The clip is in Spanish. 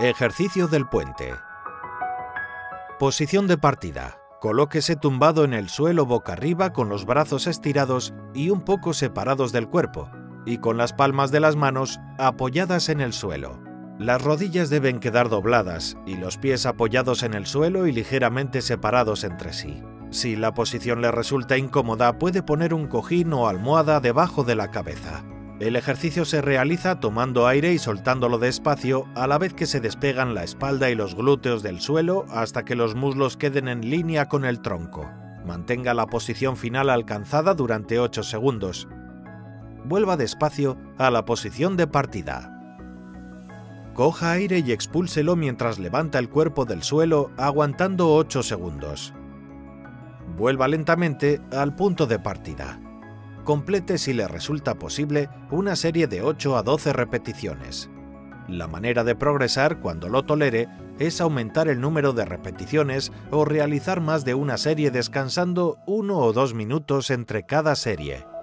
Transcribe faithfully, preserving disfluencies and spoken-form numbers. Ejercicio del puente. Posición de partida. Colóquese tumbado en el suelo boca arriba con los brazos estirados y un poco separados del cuerpo, y con las palmas de las manos apoyadas en el suelo. Las rodillas deben quedar dobladas y los pies apoyados en el suelo y ligeramente separados entre sí. Si la posición le resulta incómoda, puede poner un cojín o almohada debajo de la cabeza. El ejercicio se realiza tomando aire y soltándolo despacio, a la vez que se despegan la espalda y los glúteos del suelo hasta que los muslos queden en línea con el tronco. Mantenga la posición final alcanzada durante ocho segundos. Vuelva despacio a la posición de partida. Coja aire y expúlselo mientras levanta el cuerpo del suelo, aguantando ocho segundos. Vuelva lentamente al punto de partida. Complete, si le resulta posible, una serie de ocho a doce repeticiones. La manera de progresar, cuando lo tolere, es aumentar el número de repeticiones o realizar más de una serie descansando uno o dos minutos entre cada serie.